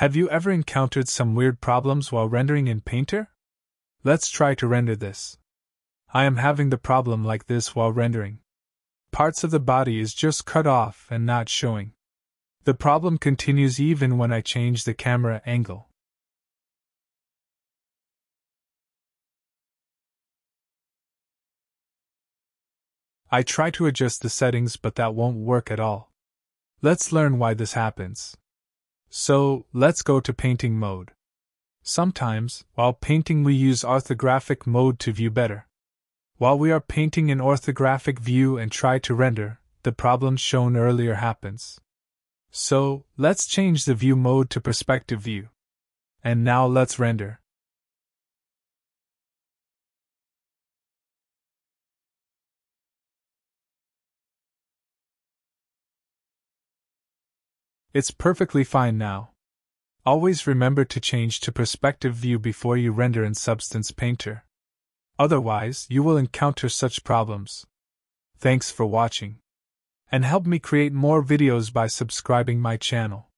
Have you ever encountered some weird problems while rendering in Painter? Let's try to render this. I am having the problem like this while rendering. Parts of the body is just cut off and not showing. The problem continues even when I change the camera angle. I try to adjust the settings, but that won't work at all. Let's learn why this happens. So, let's go to painting mode. Sometimes, while painting, we use orthographic mode to view better. While we are painting in orthographic view and try to render, the problem shown earlier happens. So, let's change the view mode to perspective view. And now let's render. It's perfectly fine now. Always remember to change to perspective view before you render in Substance Painter. Otherwise, you will encounter such problems. Thanks for watching. And help me create more videos by subscribing my channel.